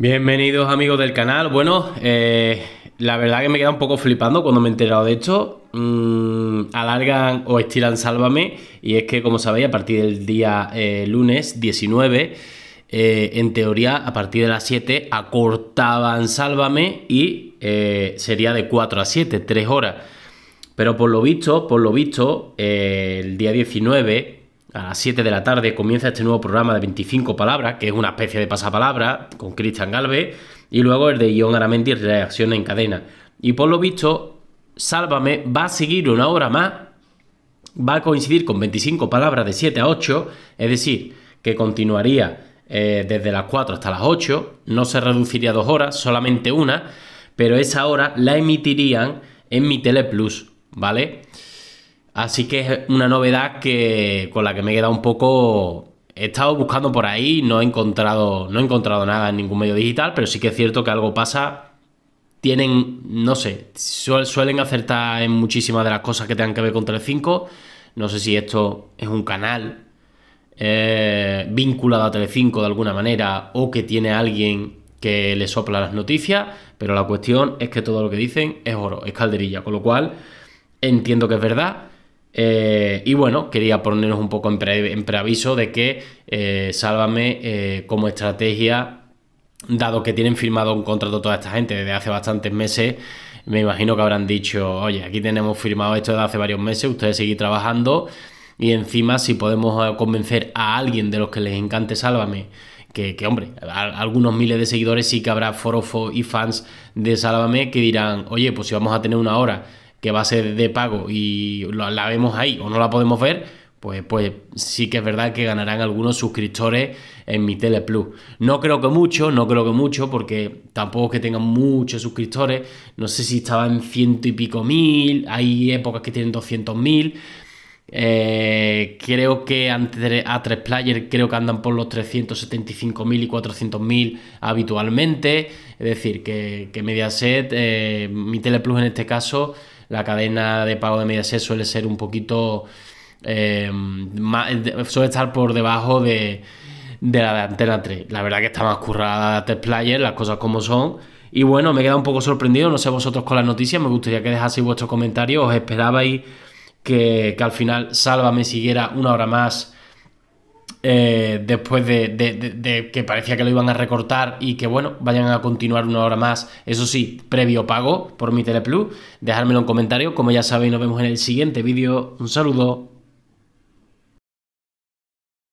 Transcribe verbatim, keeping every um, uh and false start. Bienvenidos amigos del canal. Bueno, eh, la verdad que me queda un poco flipando cuando me he enterado de esto. Mm, alargan o estiran Sálvame, y es que, como sabéis, a partir del día eh, lunes diecinueve, eh, en teoría a partir de las siete acortaban Sálvame y eh, sería de cuatro a siete, tres horas. Pero por lo visto, por lo visto, eh, el día diecinueve... a las siete de la tarde comienza este nuevo programa de veinticinco palabras, que es una especie de pasapalabra con Cristian Gálvez, y luego el de Ion Aramendi, Reacción en Cadena. Y por lo visto, Sálvame va a seguir una hora más, va a coincidir con veinticinco palabras de siete a ocho, es decir, que continuaría eh, desde las cuatro hasta las ocho, no se reduciría a dos horas, solamente una, pero esa hora la emitirían en Mitele Plus, ¿vale? Así que es una novedad que con la que me he quedado un poco... He estado buscando por ahí, no he encontrado, no he encontrado nada en ningún medio digital, pero sí que es cierto que algo pasa. Tienen, no sé, suelen acertar en muchísimas de las cosas que tengan que ver con Telecinco. No sé si esto es un canal eh, vinculado a Telecinco de alguna manera, o que tiene alguien que le sopla las noticias, pero la cuestión es que todo lo que dicen es oro, es calderilla, con lo cual entiendo que es verdad. Eh, y bueno, quería ponernos un poco en, pre, en preaviso de que eh, Sálvame eh, como estrategia, dado que tienen firmado un contrato toda esta gente desde hace bastantes meses, me imagino que habrán dicho: oye, aquí tenemos firmado esto desde hace varios meses, ustedes seguir trabajando, y encima si podemos convencer a alguien de los que les encante Sálvame, que, que hombre, a, a algunos miles de seguidores sí que habrá forofos y fans de Sálvame que dirán: oye, pues si vamos a tener una hora que va a ser de pago y la vemos ahí o no la podemos ver, pues, pues sí que es verdad que ganarán algunos suscriptores en Mitele Plus. No creo que mucho, no creo que mucho, porque tampoco es que tengan muchos suscriptores. No sé si estaban ciento y pico mil, hay épocas que tienen doscientos mil. Eh, creo que a Testplayer creo que andan por los trescientos setenta y cinco mil y cuatrocientos mil habitualmente. Es decir, que, que Mediaset, eh, Mitele Plus en este caso... La cadena de pago de Mediaset suele ser un poquito... Eh, más, suele estar por debajo de, de la de Antena tres. La verdad que está más currada Testplayer, las cosas como son. Y bueno, me he quedado un poco sorprendido. No sé vosotros con las noticias. Me gustaría que dejaseis vuestros comentarios. ¿Os esperabais que, que al final Sálvame siguiera una hora más eh, después de, de, de, de que parecía que lo iban a recortar, y que bueno, vayan a continuar una hora más, eso sí, previo pago por Mitele Plus? Dejármelo en comentarios. Como ya sabéis, nos vemos en el siguiente vídeo. Un saludo.